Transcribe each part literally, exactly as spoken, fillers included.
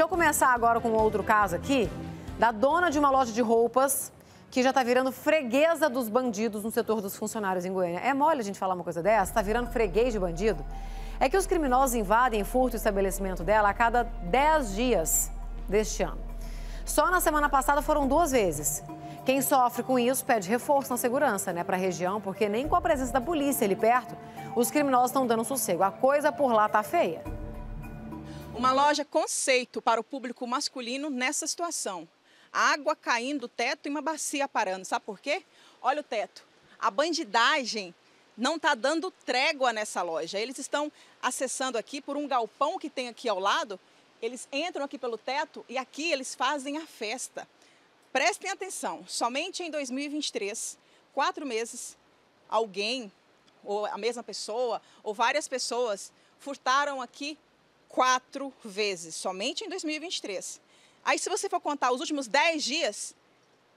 Deixa eu começar agora com outro caso aqui, da dona de uma loja de roupas, que já tá virando freguesa dos bandidos no setor dos funcionários em Goiânia. É mole a gente falar uma coisa dessa? Tá virando freguês de bandido? É que os criminosos invadem e furtam o estabelecimento dela a cada dez dias deste ano. Só na semana passada foram duas vezes. Quem sofre com isso pede reforço na segurança, né, para a região, porque nem com a presença da polícia ali perto, os criminosos estão dando sossego. A coisa por lá tá feia. Uma loja conceito para o público masculino nessa situação. Água caindo do teto e uma bacia parando. Sabe por quê? Olha o teto. A bandidagem não está dando trégua nessa loja. Eles estão acessando aqui por um galpão que tem aqui ao lado. Eles entram aqui pelo teto e aqui eles fazem a festa. Prestem atenção, somente em dois mil e vinte e três, quatro meses, alguém, ou a mesma pessoa, ou várias pessoas, furtaram aqui quatro vezes, somente em dois mil e vinte e três. Aí, se você for contar os últimos dez dias,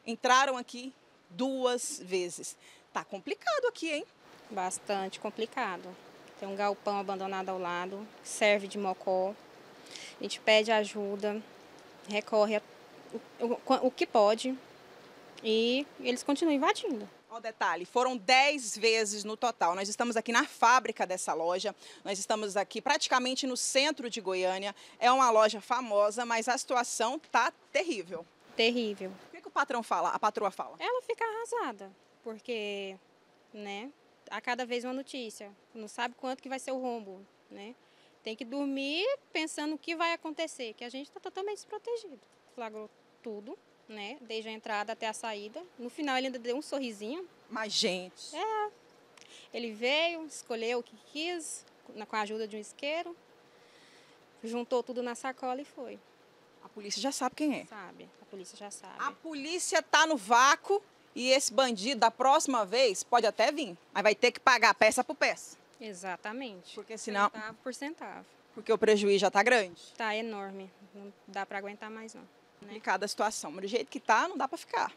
entraram aqui duas vezes. Tá complicado aqui, hein? Bastante complicado. Tem um galpão abandonado ao lado, que serve de mocó. A gente pede ajuda, recorre a, o, o que pode e eles continuam invadindo. Ó, detalhe, foram dez vezes no total. Nós estamos aqui na fábrica dessa loja, nós estamos aqui praticamente no centro de Goiânia. É uma loja famosa, mas a situação tá terrível. Terrível. O que, que o patrão fala, a patroa fala? Ela fica arrasada, porque, né, a cada vez uma notícia. Não sabe quanto que vai ser o rombo, né? Tem que dormir pensando o que vai acontecer, que a gente está totalmente desprotegido. Flagrou tudo, né? Desde a entrada até a saída. No final ele ainda deu um sorrisinho. Mas, gente... É. Ele veio, escolheu o que quis, com a ajuda de um isqueiro, juntou tudo na sacola e foi. A polícia já sabe quem é? Sabe, a polícia já sabe. A polícia tá no vácuo e esse bandido, da próxima vez, pode até vir. Aí vai ter que pagar peça por peça. Exatamente. Porque senão... Centavo por centavo. Porque o prejuízo já está grande? Está enorme. Não dá para aguentar mais, não. Né? Complicada a situação. Mas do jeito que está, não dá para ficar.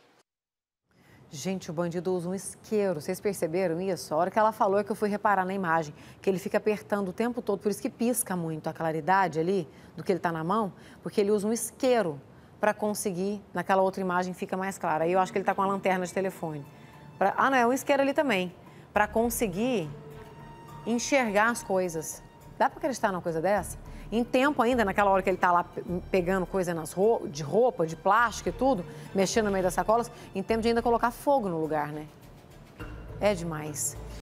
Gente, o bandido usa um isqueiro. Vocês perceberam isso? A hora que ela falou é que eu fui reparar na imagem. Que ele fica apertando o tempo todo. Por isso que pisca muito a claridade ali do que ele está na mão. Porque ele usa um isqueiro para conseguir... Naquela outra imagem fica mais clara. Aí eu acho que ele está com a lanterna de telefone. Pra... Ah, não. É um isqueiro ali também. Para conseguir... enxergar as coisas. Dá para acreditar numa coisa dessa? Em tempo ainda, naquela hora que ele tá lá pegando coisa nas roupa, de roupa, de plástico e tudo, mexendo no meio das sacolas, em tempo de ainda colocar fogo no lugar, né? É demais.